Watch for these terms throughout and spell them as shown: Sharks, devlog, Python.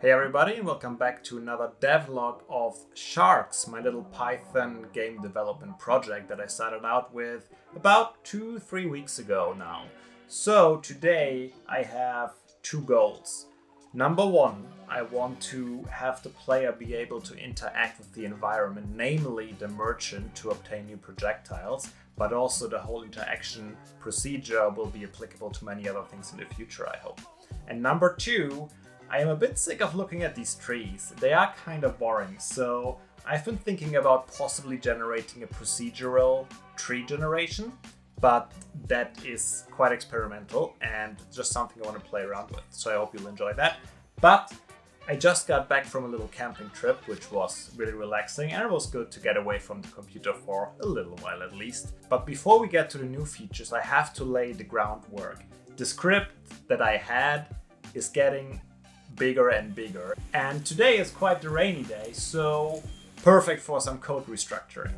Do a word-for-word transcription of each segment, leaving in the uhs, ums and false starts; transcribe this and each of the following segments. Hey everybody, and welcome back to another devlog of Sharks, my little Python game development project that I started out with about two, three weeks ago now. So today I have two goals. Number one, I want to have the player be able to interact with the environment, namely the merchant, to obtain new projectiles, but also the whole interaction procedure will be applicable to many other things in the future, I hope. And number two, I am a bit sick of looking at these trees. They are kind of boring, so I've been thinking about possibly generating a procedural tree generation, but that is quite experimental and just something I want to play around with. So I hope you'll enjoy that. But I just got back from a little camping trip, which was really relaxing, and it was good to get away from the computer for a little while at least. But before we get to the new features, I have to lay the groundwork. The script that I had is getting bigger and bigger, and today is quite the rainy day, so perfect for some code restructuring.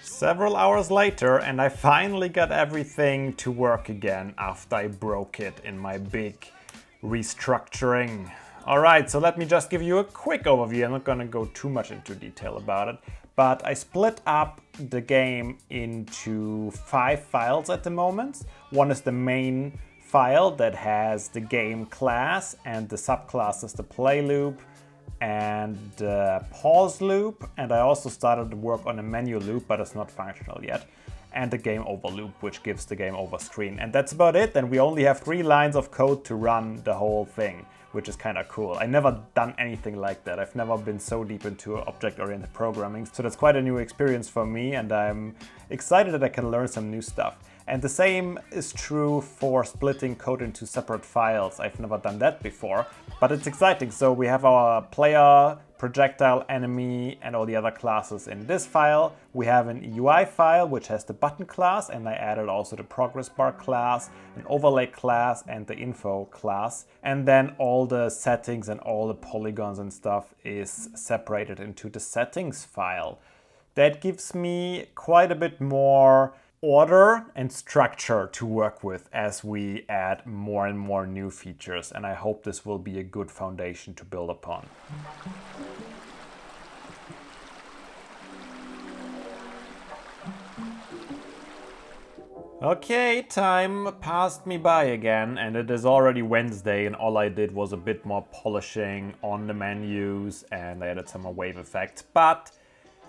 Several hours later, and I finally got everything to work again after I broke it in my big restructuring. All right, so let me just give you a quick overview. I'm not gonna go too much into detail about it, but I split up the game into five files at the moment. One is the main file that has the game class and the subclasses, the play loop and the pause loop, and I also started to work on a menu loop, but it's not functional yet, and the game over loop, which gives the game over screen. And that's about it, and we only have three lines of code to run the whole thing, which is kind of cool. I've never done anything like that. I've never been so deep into object-oriented programming, so that's quite a new experience for me, and I'm excited that I can learn some new stuff. And the same is true for splitting code into separate files. I've never done that before, but it's exciting. So we have our player, projectile, enemy, and all the other classes in this file. We have an U I file, which has the button class, and I added also the progress bar class, an overlay class, and the info class. And then all the settings and all the polygons and stuff is separated into the settings file. That gives me quite a bit more order and structure to work with as we add more and more new features, and I hope this will be a good foundation to build upon. Okay, time passed me by again, and it is already Wednesday, and all I did was a bit more polishing on the menus, and I added some wave effects, but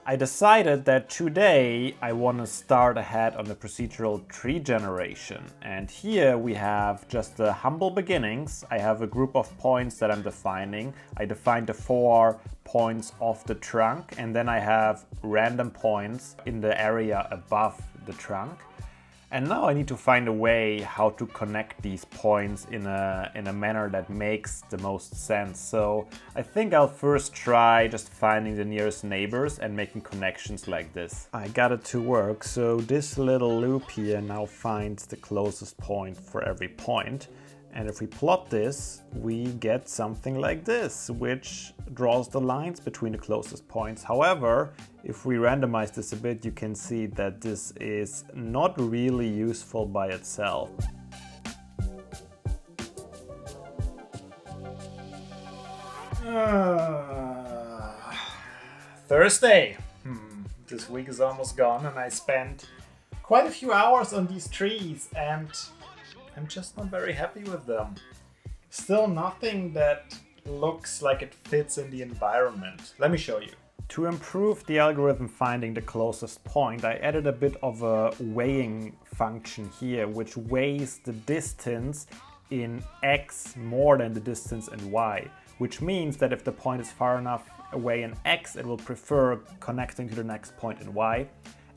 I decided that today I want to start ahead on the procedural tree generation. And here we have just the humble beginnings. I have a group of points that I'm defining. I defined the four points of the trunk, and then I have random points in the area above the trunk. And now I need to find a way how to connect these points in a, in a manner that makes the most sense. So I think I'll first try just finding the nearest neighbors and making connections like this. I got it to work. So this little loop here now finds the closest point for every point. And if we plot this, we get something like this, which draws the lines between the closest points. However, if we randomize this a bit, you can see that this is not really useful by itself. Uh, Thursday. Hmm. This week is almost gone, and I spent quite a few hours on these trees, and I'm just not very happy with them. Still nothing that looks like it fits in the environment. Let me show you. To improve the algorithm finding the closest point, I added a bit of a weighing function here, which weighs the distance in x more than the distance in y, which means that if the point is far enough away in x, it will prefer connecting to the next point in y.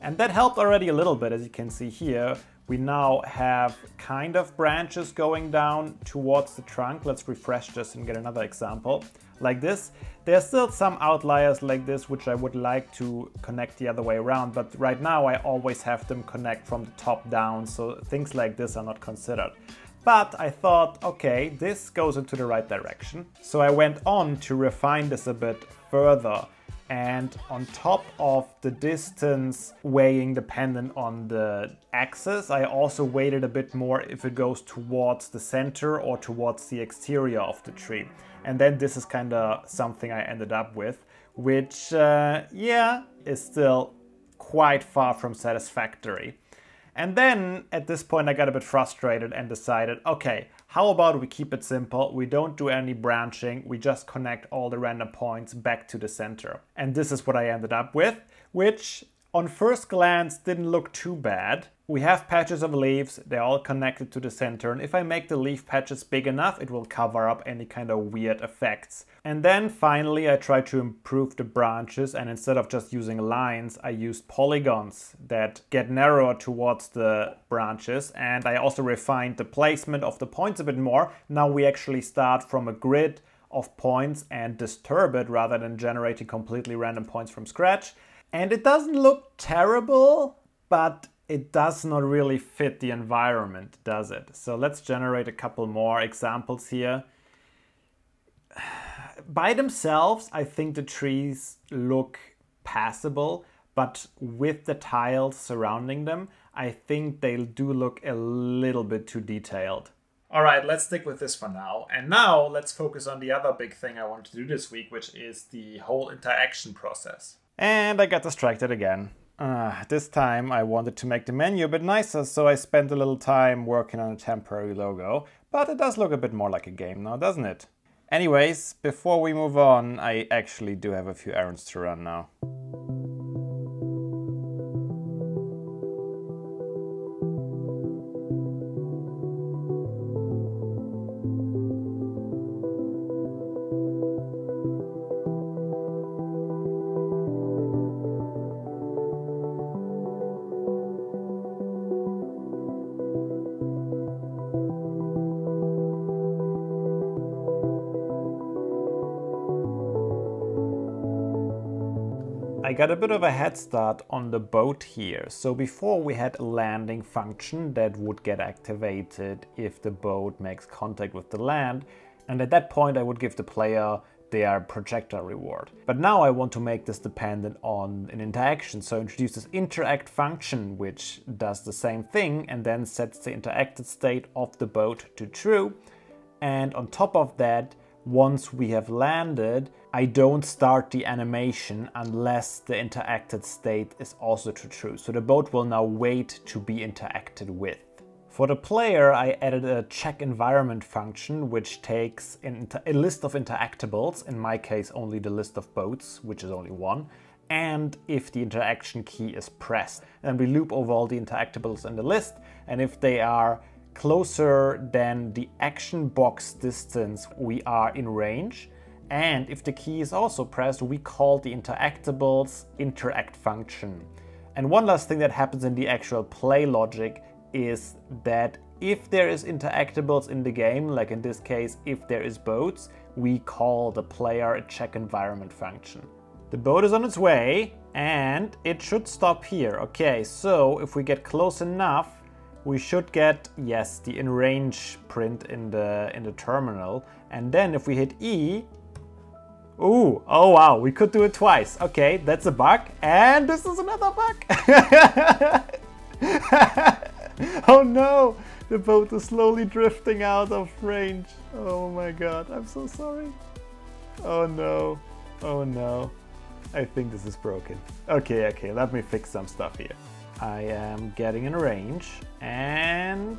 And that helped already a little bit, as you can see here. We now have kind of branches going down towards the trunk. Let's refresh this and get another example like this. There's still some outliers like this, which I would like to connect the other way around, but right now I always have them connect from the top down, so things like this are not considered. But I thought, okay, this goes into the right direction. So I went on to refine this a bit further. And on top of the distance weighing dependent on the axis, I also weighted a bit more if it goes towards the center or towards the exterior of the tree. And then this is kind of something I ended up with, which, uh, yeah, is still quite far from satisfactory. And then at this point I got a bit frustrated and decided, okay, how about we keep it simple? We don't do any branching, we just connect all the random points back to the center. And this is what I ended up with, which on first glance didn't look too bad. We have patches of leaves, they're all connected to the center, and if I make the leaf patches big enough, it will cover up any kind of weird effects. And then finally I tried to improve the branches, and instead of just using lines, I used polygons that get narrower towards the branches, and I also refined the placement of the points a bit more. Now we actually start from a grid of points and disturb it rather than generating completely random points from scratch. And it doesn't look terrible, but it does not really fit the environment, does it? So let's generate a couple more examples here. By themselves, I think the trees look passable, but with the tiles surrounding them, I think they do look a little bit too detailed. All right, let's stick with this for now. And now let's focus on the other big thing I want to do this week, which is the whole interaction process. And I got distracted again. Uh, this time I wanted to make the menu a bit nicer, so I spent a little time working on a temporary logo. But it does look a bit more like a game now, doesn't it? Anyways, before we move on, I actually do have a few errands to run now. I got a bit of a head start on the boat here. So before we had a landing function that would get activated if the boat makes contact with the land, and at that point I would give the player their projectile reward. But now I want to make this dependent on an interaction, so I introduce this interact function which does the same thing and then sets the interacted state of the boat to true. And on top of that, once we have landed, I don't start the animation unless the interacted state is also to true. So the boat will now wait to be interacted with. For the player, I added a check environment function, which takes a list of interactables, in my case only the list of boats, which is only one, and if the interaction key is pressed. And we loop over all the interactables in the list, and if they are closer than the action box distance, we are in range. And if the key is also pressed, we call the interactables interact function. And one last thing that happens in the actual play logic is that if there is interactables in the game, like in this case, if there is boats, we call the player a check environment function. The boat is on its way and it should stop here. Okay, so if we get close enough, we should get, yes, the in range print in the in the terminal. And then if we hit E, ooh, oh wow, we could do it twice. Okay, that's a bug, and this is another bug. Oh no, the boat is slowly drifting out of range. Oh my god, I'm so sorry. Oh no, oh no. I think this is broken. Okay, okay, let me fix some stuff here. I am getting in range and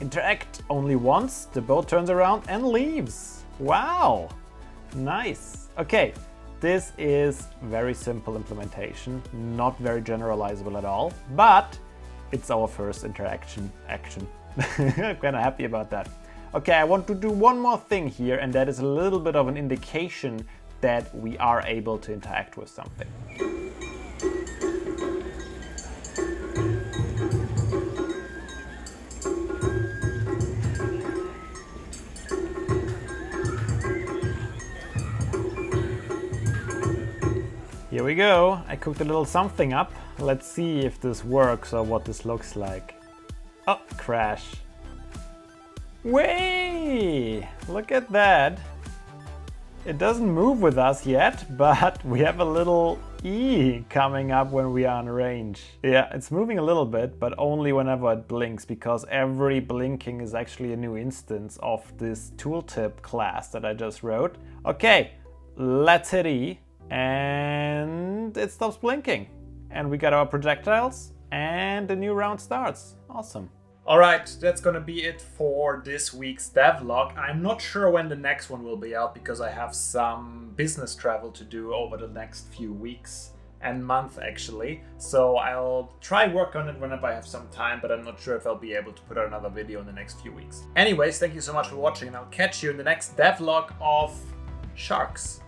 interact only once. The boat turns around and leaves. Wow, nice. Okay, this is very simple implementation, not very generalizable at all, but it's our first interaction action. I'm kind of happy about that. Okay, I want to do one more thing here, and that is a little bit of an indication that we are able to interact with something. Here we go, I cooked a little something up. Let's see if this works or what this looks like. Oh, crash. Way! Look at that. It doesn't move with us yet, but we have a little E coming up when we are on range. Yeah, it's moving a little bit, but only whenever it blinks, because every blinking is actually a new instance of this tooltip class that I just wrote. Okay, let's hit E, and it stops blinking. And we got our projectiles, and a new round starts. Awesome. Alright, that's gonna be it for this week's devlog. I'm not sure when the next one will be out because I have some business travel to do over the next few weeks and month actually. So I'll try work on it whenever I have some time, but I'm not sure if I'll be able to put out another video in the next few weeks. Anyways, thank you so much for watching, and I'll catch you in the next devlog of Sharks.